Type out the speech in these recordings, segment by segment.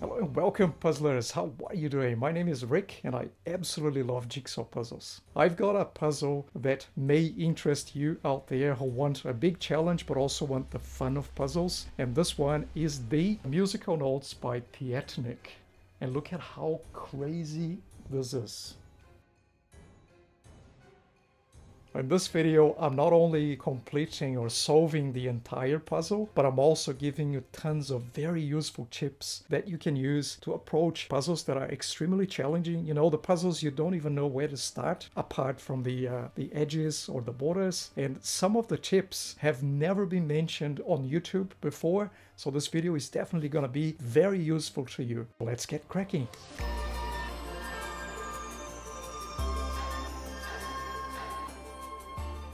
Hello and welcome, puzzlers. How are you doing? My name is Rick and I absolutely love jigsaw puzzles. I've got a puzzle that may interest you out there who want a big challenge but also want the fun of puzzles, and this one is the Musical Notes by Piatnik. And look at how crazy this is. In this video, I'm not only completing or solving the entire puzzle, but I'm also giving you tons of very useful tips that you can use to approach puzzles that are extremely challenging. You know, the puzzles you don't even know where to start, apart from the edges or the borders. And some of the tips have never been mentioned on YouTube before, so this video is definitely going to be very useful to you. Let's get cracking.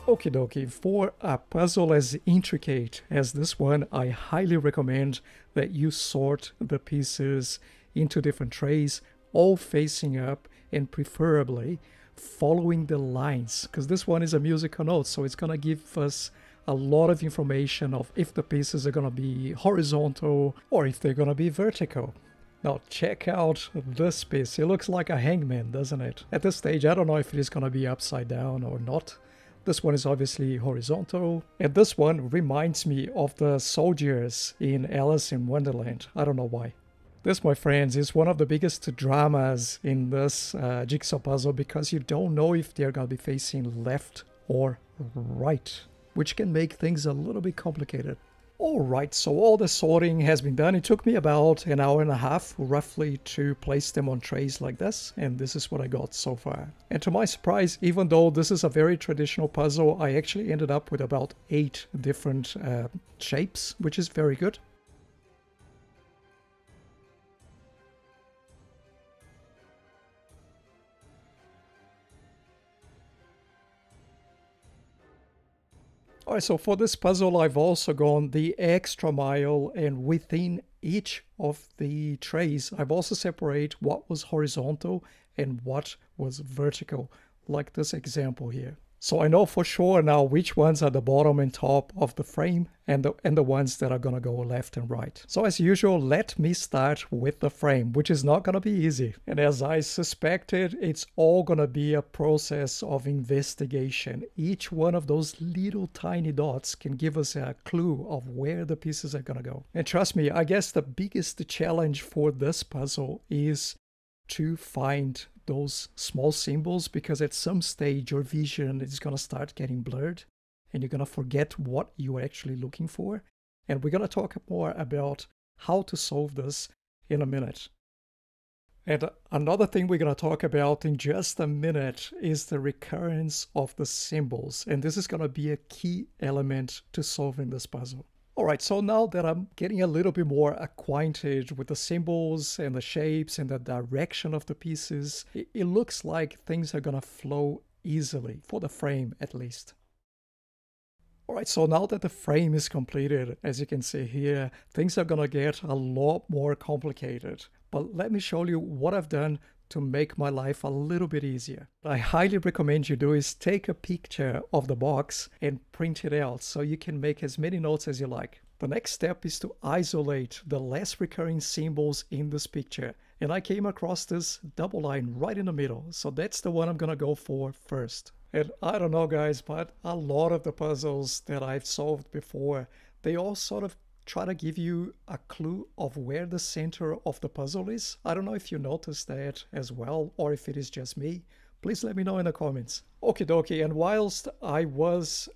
Okie dokie, for a puzzle as intricate as this one, I highly recommend that you sort the pieces into different trays, all facing up, and preferably following the lines, because this one is a musical note, so it's gonna give us a lot of information of if the pieces are gonna be horizontal or if they're gonna be vertical. Now check out this piece. It looks like a hangman, doesn't it? At this stage, I don't know if it is gonna be upside down or not. This one is obviously horizontal, and this one reminds me of the soldiers in Alice in Wonderland. I don't know why. This, my friends, is one of the biggest dramas in this jigsaw puzzle, because you don't know if they're going to be facing left or right, which can make things a little bit complicated. Alright, so all the sorting has been done. It took me about an hour and a half roughly to place them on trays like this, and this is what I got so far. And to my surprise, even though this is a very traditional puzzle, I actually ended up with about 8 different shapes, which is very good. Alright, so for this puzzle I've also gone the extra mile, and within each of the trays I've also separated what was horizontal and what was vertical, like this example here. So I know for sure now which ones are the bottom and top of the frame, and the ones that are gonna go left and right. So as usual, let me start with the frame, which is not gonna be easy. And as I suspected, it's all gonna be a process of investigation. Each one of those little tiny dots can give us a clue of where the pieces are gonna go. And trust me, I guess the biggest challenge for this puzzle is to find those small symbols, because at some stage your vision is going to start getting blurred and you're going to forget what you're actually looking for. And we're going to talk more about how to solve this in a minute. And another thing we're going to talk about in just a minute is the recurrence of the symbols, and this is going to be a key element to solving this puzzle. Alright, so now that I'm getting a little bit more acquainted with the symbols and the shapes and the direction of the pieces, it looks like things are gonna flow easily, for the frame at least. Alright, so now that the frame is completed, as you can see here, things are gonna get a lot more complicated. But let me show you what I've done to make my life a little bit easier. What I highly recommend you do is take a picture of the box and print it out, so you can make as many notes as you like. The next step is to isolate the less recurring symbols in this picture, and I came across this double line right in the middle, so that's the one I'm gonna go for first. And I don't know guys, but a lot of the puzzles that I've solved before, they all sort of try to give you a clue of where the center of the puzzle is. I don't know if you noticed that as well, or if it is just me. Please let me know in the comments. Okie dokie, and whilst I was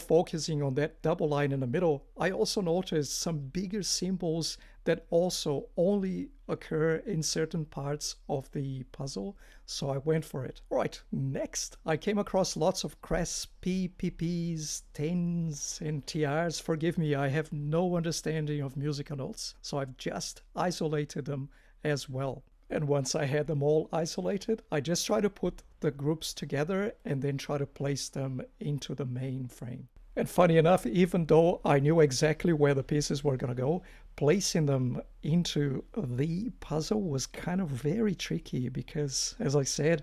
focusing on that double line in the middle, I also noticed some bigger symbols that also only occur in certain parts of the puzzle, so I went for it. Alright, next I came across lots of crests, PPPs, tens and TRs. Forgive me, I have no understanding of musical notes, so I've just isolated them as well. And once I had them all isolated, I just try to put the groups together and then try to place them into the main frame. And funny enough, even though I knew exactly where the pieces were gonna go, placing them into the puzzle was kind of very tricky, because as I said,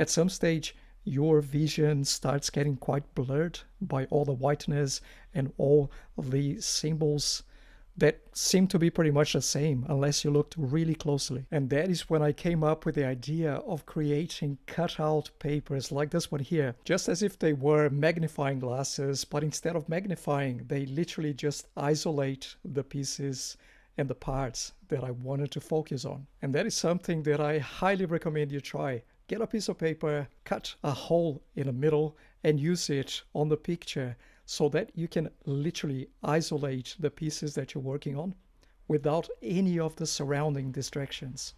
at some stage your vision starts getting quite blurred by all the whiteness and all the symbols that seem to be pretty much the same unless you looked really closely. And that is when I came up with the idea of creating cutout papers like this one here, just as if they were magnifying glasses, but instead of magnifying, they literally just isolate the pieces and the parts that I wanted to focus on. And that is something that I highly recommend you try. Get a piece of paper, cut a hole in the middle, and use it on the picture so that you can literally isolate the pieces that you're working on without any of the surrounding distractions.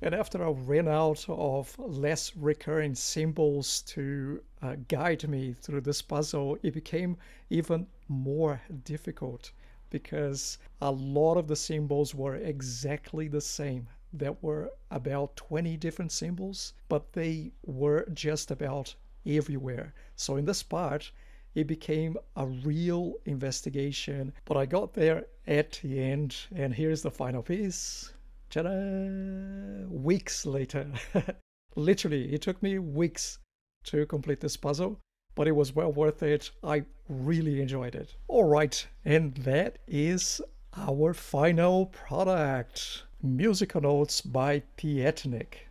And after I ran out of less recurring symbols to guide me through this puzzle, it became even more difficult because a lot of the symbols were exactly the same. There were about 20 different symbols, but they were just about everywhere. So in this part, it became a real investigation, but I got there at the end, and here's the final piece. Ta-da! Weeks later. Literally, it took me weeks to complete this puzzle, but it was well worth it. I really enjoyed it. All right, and that is our final product. Musical Notes by Piatnik.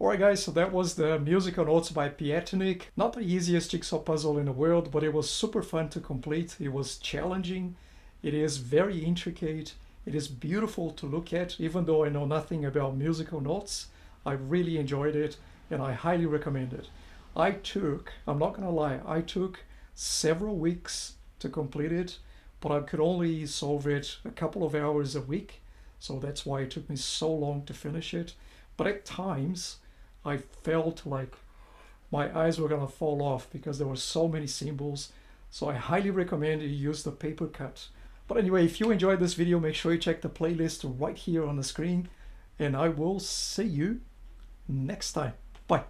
Alright guys, so that was the Musical Notes by Piatnik. Not the easiest jigsaw puzzle in the world, but it was super fun to complete. It was challenging. It is very intricate. It is beautiful to look at. Even though I know nothing about musical notes, I really enjoyed it and I highly recommend it. I'm not gonna lie, I took several weeks to complete it, but I could only solve it a couple of hours a week. So that's why it took me so long to finish it. But at times, I felt like my eyes were gonna fall off because there were so many symbols. So I highly recommend you use the paper cut. But anyway, if you enjoyed this video, make sure you check the playlist right here on the screen. And I will see you next time. Bye.